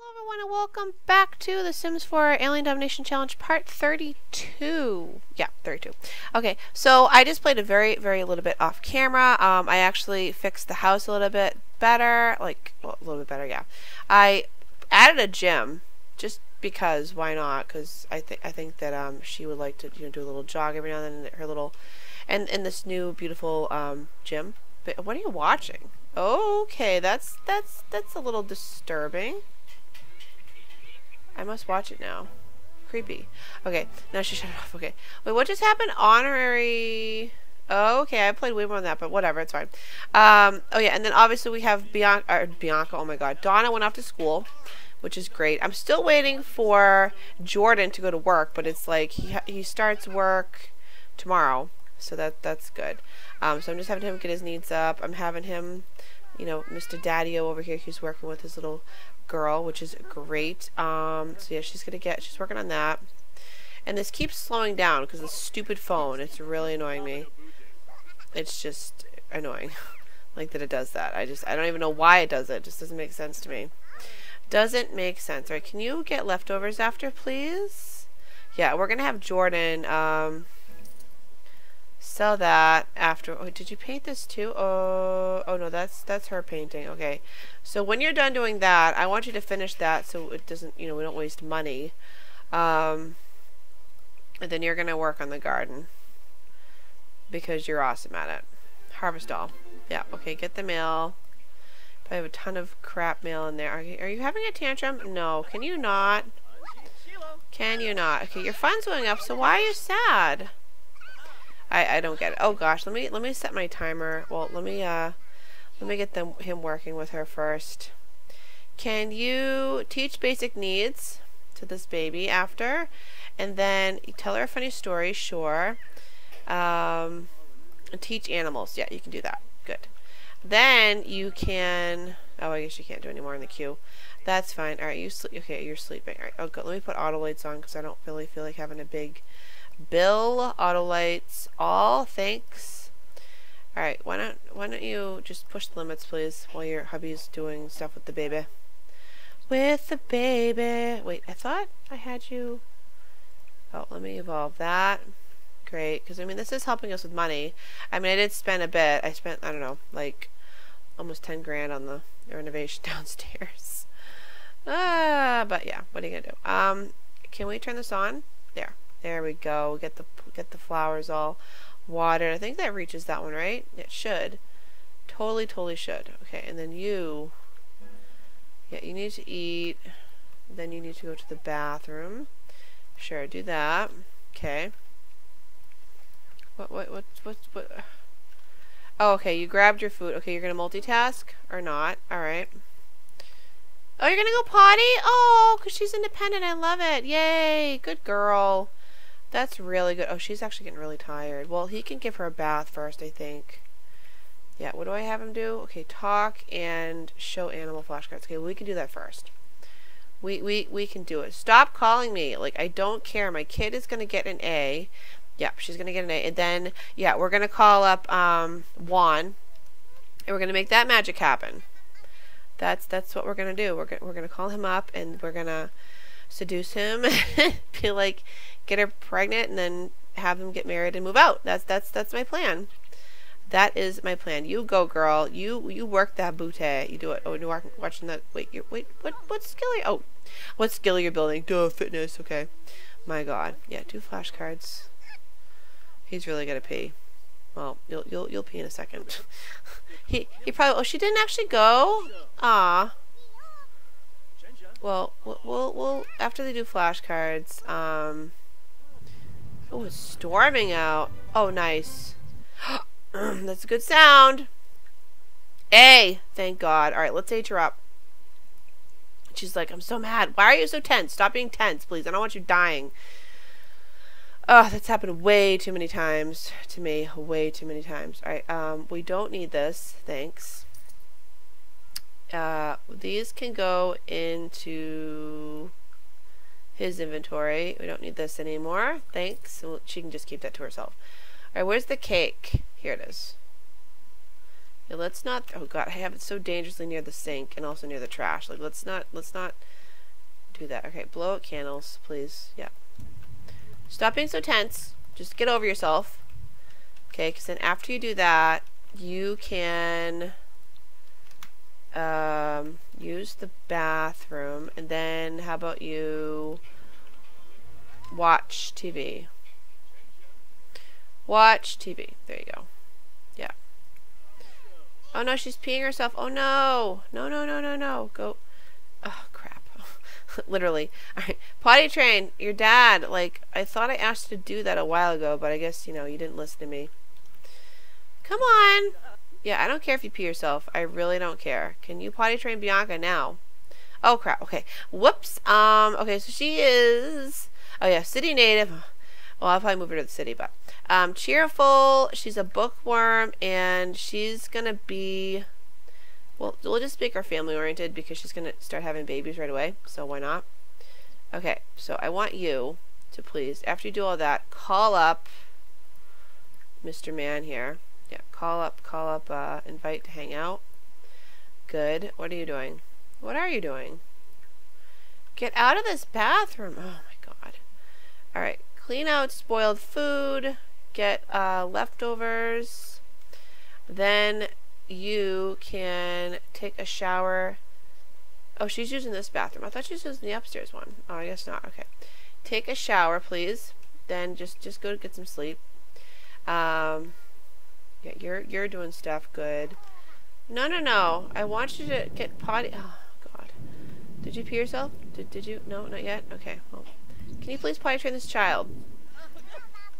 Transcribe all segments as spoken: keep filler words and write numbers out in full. Hello everyone and welcome back to the Sims four Alien Domination Challenge part thirty-two. Yeah, thirty-two. Okay, so I just played a very, very little bit off camera. Um, I actually fixed the house a little bit better. Like, well, a little bit better, yeah. I added a gym just because, why not? Because I, th I think that um, she would like to, you know, do a little jog every now and then. Her little, and in this new beautiful um, gym. But what are you watching? Okay, that's, that's, that's a little disturbing. I must watch it now. Creepy. Okay, now she shut it off. Okay. Wait, what just happened? Honorary... Oh, okay, I played way more than that, but whatever, it's fine. Um, oh yeah, and then obviously we have Bian- or Bianca, oh my god. Donna went off to school, which is great. I'm still waiting for Jordan to go to work, but it's like he, ha he starts work tomorrow, so that that's good. Um, so I'm just having him get his needs up. I'm having him, you know, Mister Daddy-o over here, he's working with his little girl, which is great. Um, so yeah, she's gonna get, she's working on that. And this keeps slowing down because this stupid phone, it's really annoying me. It's just annoying. Like that it does that. I just, I don't even know why it does it. It just doesn't make sense to me. Doesn't make sense. All right, can you get leftovers after, please? Yeah, we're gonna have Jordan, um, sell that after. Oh, did you paint this too? Oh, oh no, that's that's her painting. Okay, so when you're done doing that, I want you to finish that so it doesn't, you know, we don't waste money. Um, and then you're gonna work on the garden because you're awesome at it. Harvest all. Yeah. Okay. Get the mail. I have a ton of crap mail in there. Are you, are you having a tantrum? No. Can you not? Can you not? Okay. Your fun's going up. So why are you sad? I, I don't get it. Oh gosh, let me let me set my timer. Well, let me uh, let me get them him working with her first. Can you teach basic needs to this baby after, and then tell her a funny story? Sure. Um, and teach animals. Yeah, you can do that. Good. Then you can. Oh, I guess you can't do any more in the queue. That's fine. All right, you sleep. Okay, you're sleeping. All right. Oh, good. Let me put auto lights on because I don't really feel like having a big bill. Auto lights all, thanks. All right, why don't why don't you just push the limits, please, while your hubby's doing stuff with the baby. With the baby. Wait, I thought I had you. Oh, let me evolve that. Great, because I mean this is helping us with money. I mean I did spend a bit. I spent I don't know like almost ten grand on the renovation downstairs. Ah, uh, but yeah, what are you gonna do? Um, can we turn this on? There. There we go. Get the get the flowers all watered. I think that reaches that one, right? It should. Totally, totally should. Okay, and then you. Yeah, you need to eat. Then you need to go to the bathroom. Sure, do that. Okay. What? What? What? What? What? Oh, okay. You grabbed your food. Okay, you're gonna multitask or not? All right. Oh, you're gonna go potty? Oh, cause she's independent. I love it. Yay! Good girl. That's really good. Oh, she's actually getting really tired. Well, he can give her a bath first, I think. Yeah, what do I have him do? Okay, talk and show animal flashcards. Okay, we can do that first. We, we, we can do it. Stop calling me. Like, I don't care. My kid is going to get an A. Yep, she's going to get an A. And then, yeah, we're going to call up um, Juan. And we're going to make that magic happen. That's that's what we're going to do. We're, go we're going to call him up and we're going to seduce him. Be like... get her pregnant and then have them get married and move out. That's that's that's my plan. That is my plan. You go, girl. You you work that booty. You do it. Oh, you are watching that. Wait, you wait. What what skill? Are you, oh, what skill are you building? Duh, fitness. Okay. My God. Yeah, two flashcards. He's really gonna pee. Well, you'll you'll you'll pee in a second. he he probably. Oh, she didn't actually go. Ah. Well, we'll we'll, we'll after they do flashcards. Um. Oh, it's storming out. Oh, nice. That's a good sound. A, thank God. All right, let's age her up. She's like, I'm so mad. Why are you so tense? Stop being tense, please. I don't want you dying. Oh, that's happened way too many times to me. Way too many times. All right, um, we don't need this. Thanks. Uh, these can go into... his inventory. We don't need this anymore. Thanks. She can just keep that to herself. Alright, where's the cake? Here it is. Now let's not... Oh god, I have it so dangerously near the sink and also near the trash. Like, let's not... Let's not do that. Okay, blow out candles, please. Yeah. Stop being so tense. Just get over yourself. Okay, because then after you do that, you can um, use the bathroom. And then how about you watch T V? Watch T V. There you go. Yeah. Oh no, she's peeing herself. Oh no. No, no, no, no, no. Go. Oh, crap. Literally. All right. Potty train, your dad. Like, I thought I asked you to do that a while ago, but I guess, you know, you didn't listen to me. Come on. Yeah, I don't care if you pee yourself. I really don't care. Can you potty train Bianca now? Oh, crap. Okay. Whoops. Um. Okay, so she is... Oh, yeah, city native. Well, I'll probably move her to the city, but... Um, cheerful. She's a bookworm, and she's going to be... Well, we'll just make her family-oriented because she's going to start having babies right away, so why not? Okay, so I want you to please, after you do all that, call up Mister Man here. Yeah, call up, call up, uh, invite to hang out. Good. What are you doing? What are you doing? Get out of this bathroom. Oh, my God. All right, clean out spoiled food. Get uh, leftovers. Then... you can take a shower. Oh, she's using this bathroom. I thought she was using the upstairs one. Oh, I guess not. Okay. Take a shower, please. Then just just go get some sleep. Um, yeah, you're you're doing stuff good. No, no, no. I want you to get potty. Oh, God. Did you pee yourself? Did did you? No, not yet. Okay. Well, can you please potty train this child?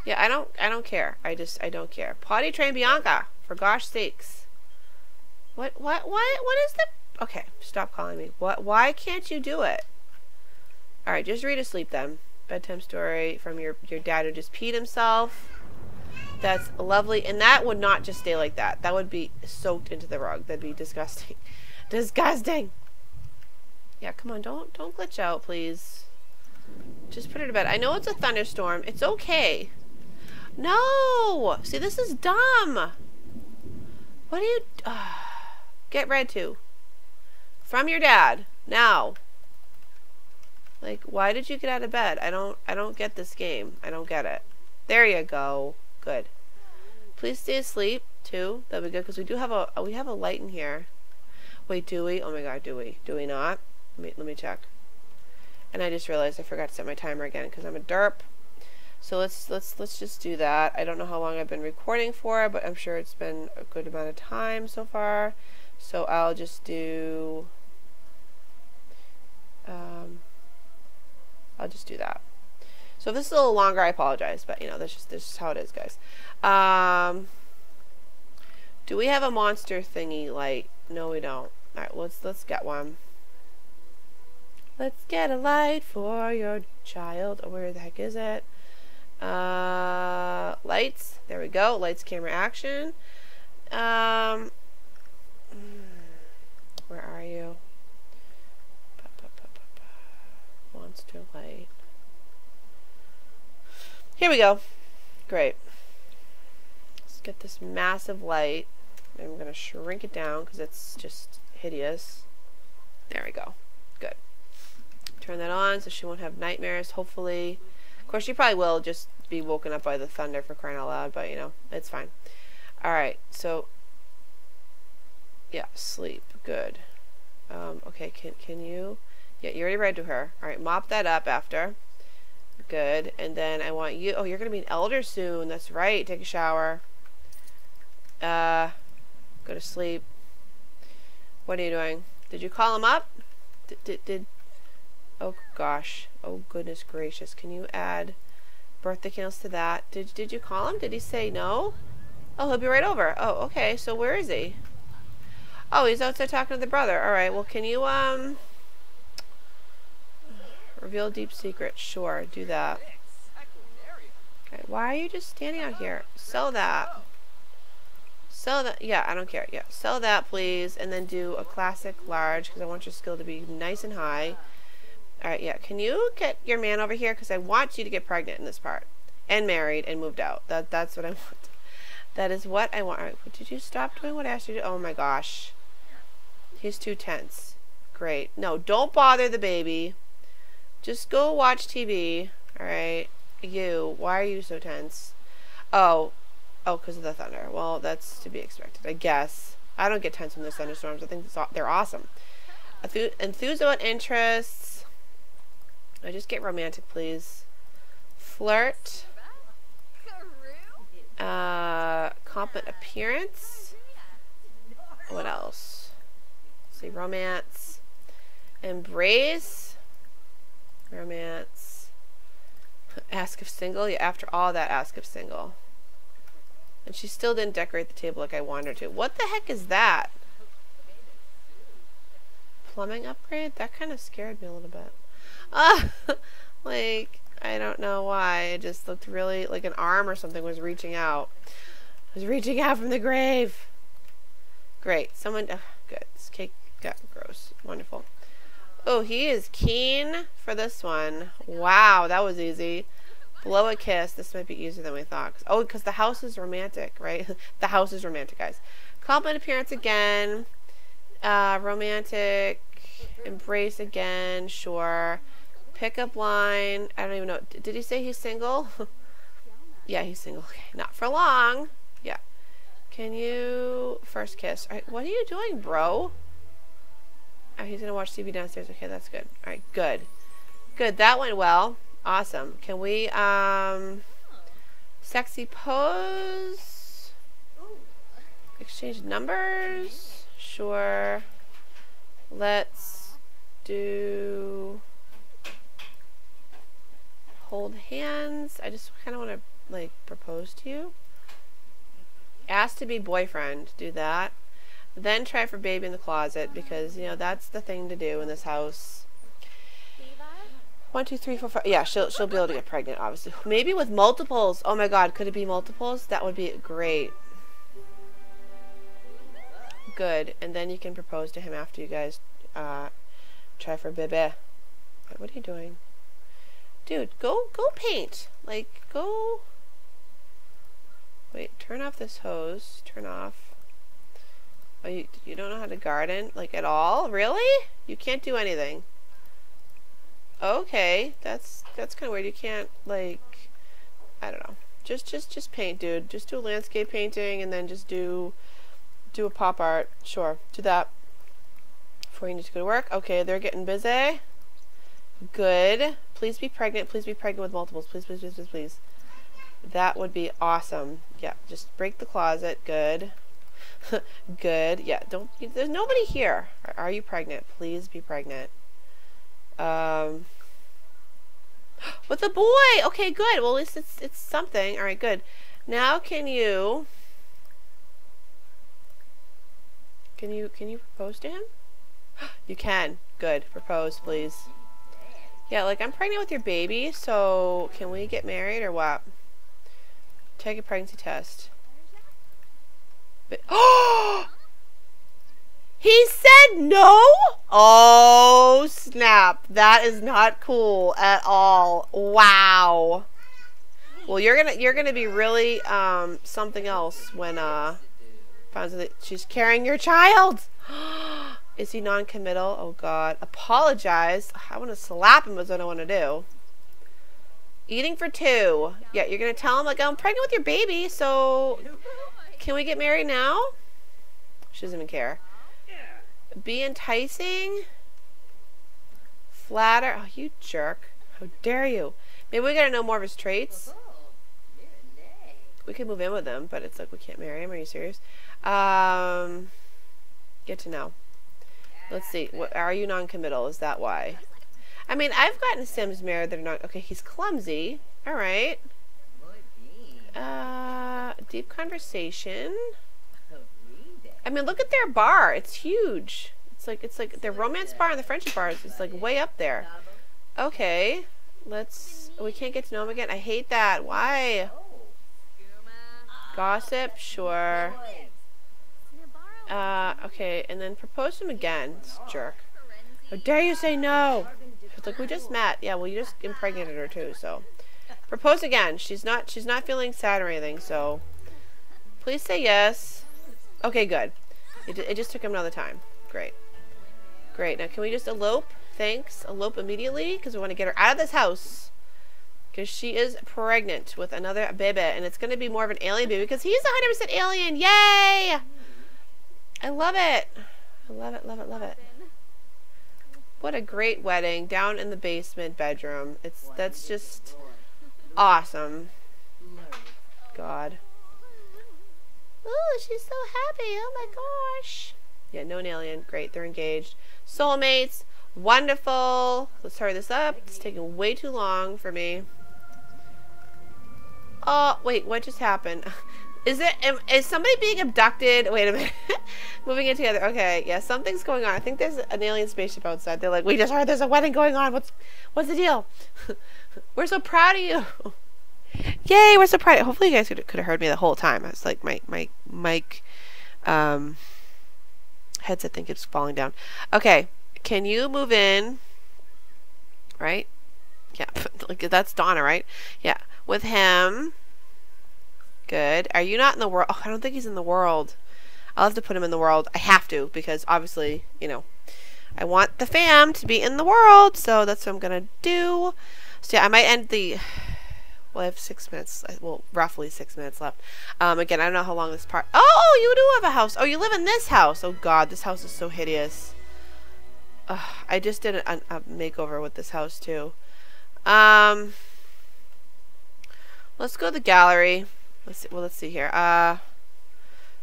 Yeah, I don't I don't care. I just I don't care. Potty train Bianca, for gosh sakes. What, what, what, what is the... Okay, stop calling me. What, why can't you do it? Alright, just read a sleep then. Bedtime story from your, your dad who just peed himself. That's lovely. And that would not just stay like that. That would be soaked into the rug. That'd be disgusting. Disgusting! Yeah, come on, don't, don't glitch out, please. Just put her to bed. I know it's a thunderstorm. It's okay. No! See, this is dumb! What do you... Uh, get read to from your dad now. Like, why did you get out of bed? I don't I don't get this game. I don't get it. There you go. Good. Please stay asleep too. That'll be good because we do have a we have a light in here. Wait, do we? Oh my God, do we? Do we not? Let me let me check. And I just realized I forgot to set my timer again because I'm a derp. So let's let's let's just do that. I don't know how long I've been recording for, but I'm sure it's been a good amount of time so far. So I'll just do, um, I'll just do that. So if this is a little longer, I apologize, but you know, that's just, that's just how it is, guys. Um, do we have a monster thingy light? No, we don't. All right, let's, let's get one. Let's get a light for your child. Oh, where the heck is it? Uh, lights. There we go. Lights, camera, action. Um... Where are you? Ba, ba, ba, ba, ba. Monster light. Here we go. Great. Let's get this massive light. I'm going to shrink it down because it's just hideous. There we go. Good. Turn that on so she won't have nightmares, hopefully. Of course, she probably will just be woken up by the thunder, for crying out loud, but you know, it's fine. Alright, so... yeah, sleep. Good. Um, okay, can can you? Yeah, you already read to her. All right, mop that up after. Good. And then I want you. Oh, you're gonna be an elder soon. That's right. Take a shower. Uh, go to sleep. What are you doing? Did you call him up? Did did? did oh gosh. Oh goodness gracious. Can you add birthday candles to that? Did did you call him? Did he say no? Oh, he'll be right over. Oh, okay. So where is he? Oh, he's outside talking to the brother. All right, well, can you, um... reveal deep secret. Sure, do that. Okay, why are you just standing out here? Sell that. Sell that. Yeah, I don't care. Yeah, sell that, please. And then do a classic large, because I want your skill to be nice and high. All right, yeah. Can you get your man over here? Because I want you to get pregnant in this part. And married and moved out. That That's what I want. That is what I want. All right, did you stop doing what I asked you to do? Oh, my gosh. He's too tense. Great. No, don't bother the baby. Just go watch T V. Alright. You. Why are you so tense? Oh. Oh, because of the thunder. Well, that's to be expected, I guess. I don't get tense when there's thunderstorms. I think they're awesome. Enthuse about interests. I just get romantic, please. Flirt. Uh, competent appearance. What else? Let's see, romance. Embrace. Romance. Ask if single. Yeah, after all that, ask if single. And she still didn't decorate the table like I wanted her to. What the heck is that? Plumbing upgrade? That kind of scared me a little bit. Uh, like, I don't know why. It just looked really like an arm or something was reaching out. It was reaching out from the grave. Great. Someone... Oh, good. This cake got gross. Wonderful. Oh, he is keen for this one. Wow, that was easy. Blow a kiss. This might be easier than we thought. Oh, because the house is romantic, right? The house is romantic, guys. Compliment appearance again. Uh, romantic. Embrace again, sure. Pickup line. I don't even know. Did he say he's single? Yeah, he's single. Okay, not for long. Yeah. Can you first kiss? All right, what are you doing, bro? Oh, he's gonna watch T V downstairs. Okay, that's good. All right, good, good. That went well. Awesome. Can we um, sexy pose? Exchange numbers. Sure. Let's do hold hands. I just kind of want to like propose to you. Ask to be boyfriend. Do that. Then try for baby in the closet because you know that's the thing to do in this house. One, two, three, four, five. Yeah, she'll she'll be able to get pregnant, obviously. Maybe with multiples. Oh my God, could it be multiples? That would be great. Good, and then you can propose to him after you guys uh, try for baby. What are you doing, dude? Go go paint. Like go. Wait, turn off this hose. Turn off. Oh, you you don't know how to garden like at all? Really? You can't do anything. Okay, that's that's kind of weird. You can't like, I don't know. Just just just paint, dude. Just do a landscape painting and then just do do a pop art. Sure, do that. Before you need to go to work. Okay, they're getting busy. Good. Please be pregnant. Please be pregnant with multiples. Please, please, please, please, please. That would be awesome. Yeah, just break the closet. Good. Good. Yeah. Don't. There's nobody here. Are you pregnant? Please be pregnant. Um, with a boy. Okay, good. Well, at least it's it's something. All right, good. Now, can you can you can you propose to him? You can. Good. Propose, please. Yeah, like I'm pregnant with your baby, so can we get married or what? Take a pregnancy test. But, oh. He said no? Oh, snap. That is not cool at all. Wow. Well, you're going to you're going to be really um something else when uh finds out that she's carrying your child. Is he non-committal? Oh God. Apologize. I want to slap him is what I want to do. Eating for two. Yeah, you're going to tell him like I'm pregnant with your baby, so can we get married now? She doesn't even care. Be enticing. Flatter. Oh, you jerk. How dare you. Maybe we gotta know more of his traits. We could move in with him, but it's like we can't marry him. Are you serious? Um, get to know. Let's see. What, are you non-committal? Is that why? I mean, I've gotten Sims married that are not... Okay, he's clumsy. Alright. Uh, deep conversation. I mean, look at their bar. It's huge. It's like it's like their romance bar and the friendship bar is like way up there. Okay, let's. We can't get to know him again. I hate that. Why? Gossip, sure. Uh, okay, and then propose to him again. This jerk. How dare you say no? It's like we just met. Yeah, well, you just impregnated her too. So, propose again. She's not. She's not feeling sad or anything. So, please say yes. Okay, good. It, it just took him another time. Great. Great. Now, can we just elope? thanks, elope immediately, because we want to get her out of this house. Because she is pregnant with another baby, and it's going to be more of an alien baby, because he's one hundred percent alien. Yay! I love it. I love it, love it, love it. What a great wedding down in the basement bedroom. It's that's just awesome. God. Ooh, she's so happy. Oh my gosh. Yeah, known alien. Great, they're engaged. Soulmates. Wonderful. Let's hurry this up. It's taking way too long for me. Oh, wait, what just happened? Is it? Am, is somebody being abducted? Wait a minute. Moving it together. Okay, yeah, something's going on. I think there's an alien spaceship outside. They're like, we just heard there's a wedding going on. What's, what's the deal? We're so proud of you. Yay, we're so proud. Hopefully you guys could have heard me the whole time. I was like, my my mic um, headset thing keeps falling down. Okay, can you move in? Right? Yeah, like that's Donna, right? Yeah, with him. Good. Are you not in the world? Oh, I don't think he's in the world. I'll have to put him in the world. I have to, because obviously, you know, I want the fam to be in the world, so that's what I'm gonna do. So yeah, I might end the, well, I have six minutes, well, roughly six minutes left. Um, again, I don't know how long this part, oh, you do have a house. Oh, you live in this house. Oh God, this house is so hideous. Ugh, I just did a, a makeover with this house too. Um, let's go to the gallery. Let's see, well, let's see here. Uh,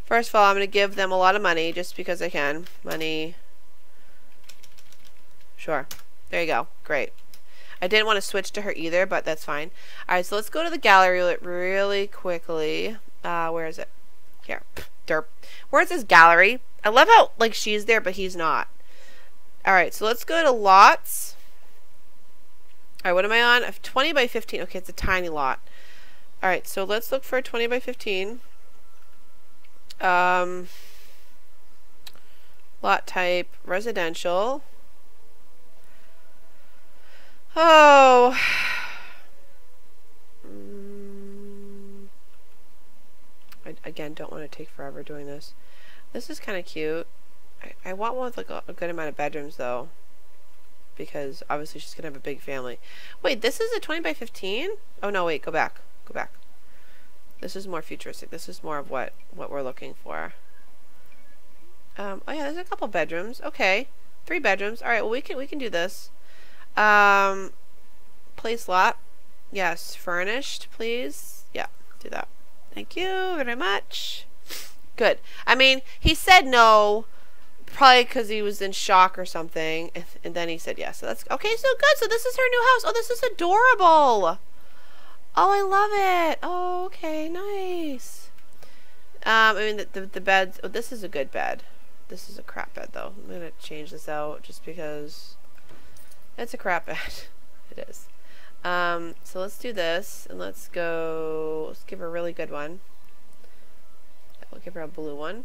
first of all, I'm going to give them a lot of money just because I can. Money. Sure. There you go. Great. I didn't want to switch to her either, but that's fine. All right, so let's go to the gallery really quickly. Uh, where is it? Here. Derp. Where's this gallery? I love how, like, she's there, but he's not. All right, so let's go to lots. All right, what am I on? twenty by fifteen. Okay, it's a tiny lot. Alright, so let's look for a twenty by fifteen. Um, lot type, residential. Oh. Mm. I, again, don't want to take forever doing this. This is kind of cute. I, I want one with like a, a good amount of bedrooms though. Because obviously she's going to have a big family. Wait, this is a twenty by fifteen? Oh no, wait, go back. Go back. This is more futuristic. This is more of what, what we're looking for. Um, oh yeah, there's a couple bedrooms. Okay. Three bedrooms. Alright, well we can we can do this. Um place lot. Yes, furnished, please. Yeah, do that. Thank you very much. Good. I mean, he said no probably because he was in shock or something, and, and then he said yes. So that's okay, so good. So this is her new house. Oh, this is adorable. Oh, I love it. Oh, okay, nice. Um, I mean, the, the, the beds, oh, this is a good bed. This is a crap bed, though. I'm going to change this out just because it's a crap bed. It is. Um, so let's do this, and let's go, let's give her a really good one. We'll give her a blue one.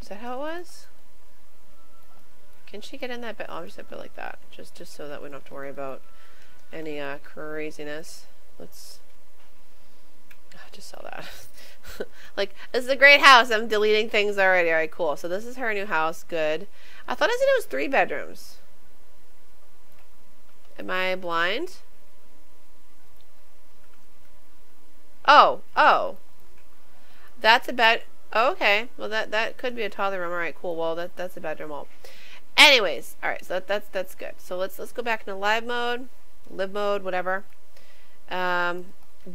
Is that how it was? Can she get in that bed? Oh, I'll just put it like that, just, just so that we don't have to worry about any uh, craziness. Let's oh, just sell that. Like, this is a great house. I'm deleting things already. Alright, cool. So this is her new house. Good. I thought I said it was three bedrooms. Am I blind? Oh, oh. That's a bed. Oh, okay. Well, that that could be a toddler room. Alright, cool. Well, that that's a bedroom wall. Anyways, alright. So that, that's that's good. So let's let's go back into live mode. Live mode, whatever. Um,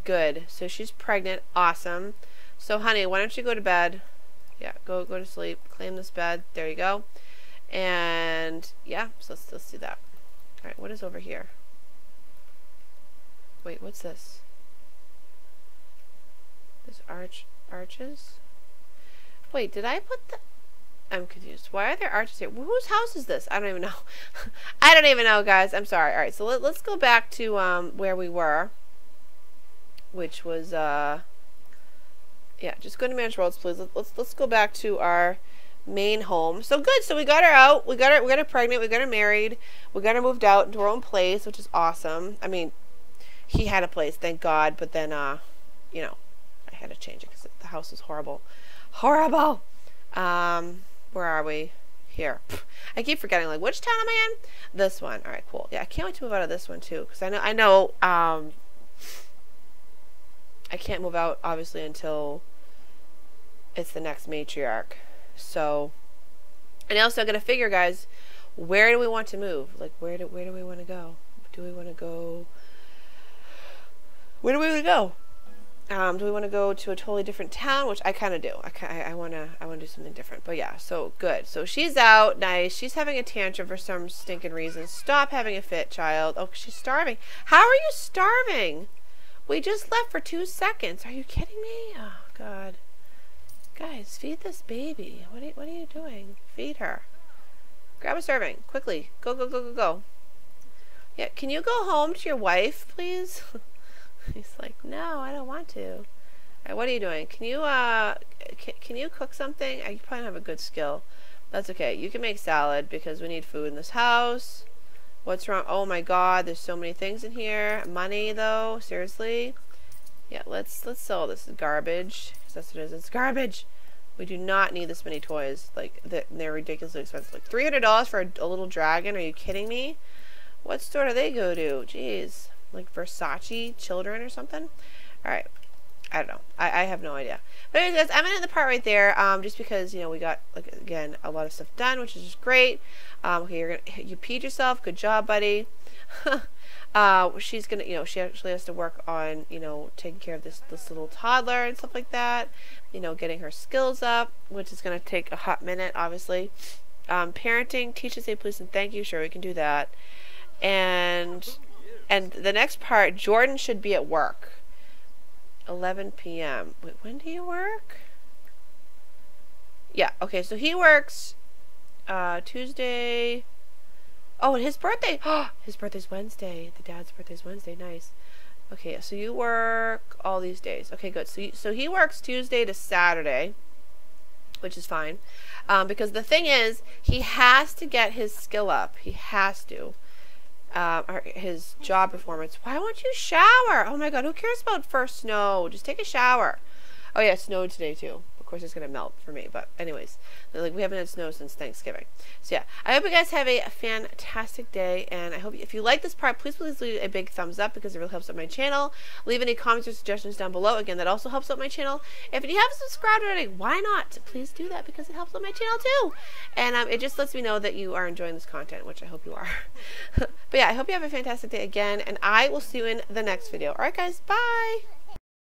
good. So she's pregnant. Awesome. So, honey, why don't you go to bed? Yeah, go go to sleep. Claim this bed. There you go. And yeah, so let's let's do that. All right, what is over here? Wait, what's this? This arch arches. Wait, did I put the? I'm confused. Why are there arches here? Whose house is this? I don't even know. I don't even know, guys. I'm sorry. All right, so let, let's go back to um, where we were, which was, uh, yeah, just go to manage worlds, please. Let, let's let's go back to our main home. So good. So we got her out. We got her. We got her pregnant. We got her married. We got her moved out into her own place, which is awesome. I mean, he had a place, thank God. But then, uh, you know, I had to change it because the house was horrible, horrible. Um. Where are we? here. I keep forgetting, like, which town am I in? This one. All right, cool. Yeah, I can't wait to move out of this one too, because I know I know um I can't move out obviously until it's the next matriarch. So, and also I gotta figure, guys, where do we want to move? Like, where do where do we want to go? Do we want to go? Where do we want to go? Um, do we want to go to a totally different town? Which I kind of do. I I want to I want to do something different. But yeah, so good. So she's out. Nice. She's having a tantrum for some stinking reason. Stop having a fit, child. Oh, she's starving. How are you starving? We just left for two seconds. Are you kidding me? Oh God, guys, feed this baby. What are you, what are you doing? Feed her. Grab a serving quickly. Go go go go go. Yeah, can you go home to your wife, please? He's like, no, I don't want to. All right, what are you doing? Can you uh, can, can you cook something? I probably don't have a good skill. That's okay. You can make salad because we need food in this house. What's wrong? Oh my God, there's so many things in here. Money though, seriously. Yeah, let's let's sell this garbage. Cause that's what it is. It's garbage. We do not need this many toys. Like they're ridiculously expensive. Like three hundred dollars for a, a little dragon? Are you kidding me? What store do they go to? Jeez. Like Versace children or something. All right, I don't know. I, I have no idea. But anyways, guys, I'm gonna end the part right there. Um, just because, you know, we got, like, again, a lot of stuff done, which is just great. Um, okay, you're gonna you peed yourself. Good job, buddy. uh, she's gonna, you know, she actually has to work on, you know, taking care of this this little toddler and stuff like that. You know, getting her skills up, which is gonna take a hot minute, obviously. Um, parenting, teach and say please and thank you. Sure, we can do that. And. And the next part, Jordan should be at work. eleven p m Wait, when do you work? Yeah, okay, so he works uh, Tuesday. Oh, and his birthday. Oh, his birthday's Wednesday. The dad's birthday's Wednesday. Nice. Okay, so you work all these days. Okay, good. So, you, so he works Tuesday to Saturday, which is fine. Um, because the thing is, he has to get his skill up. He has to. Um, or his job performance. Why won't you shower? Oh my God, who cares about first snow? Just take a shower. Oh yeah, it snowed today too. Of course it's gonna melt for me, but anyways, like, we haven't had snow since Thanksgiving. So yeah, I hope you guys have a fantastic day, and I hope you, if you like this part, please please leave a big thumbs up because it really helps out my channel. Leave any comments or suggestions down below. Again, that also helps out my channel. If you haven't subscribed already, why not? Please do that because it helps out my channel too, and um, it just lets me know that you are enjoying this content, which I hope you are. But yeah, I hope you have a fantastic day again, and I will see you in the next video. All right, guys, bye.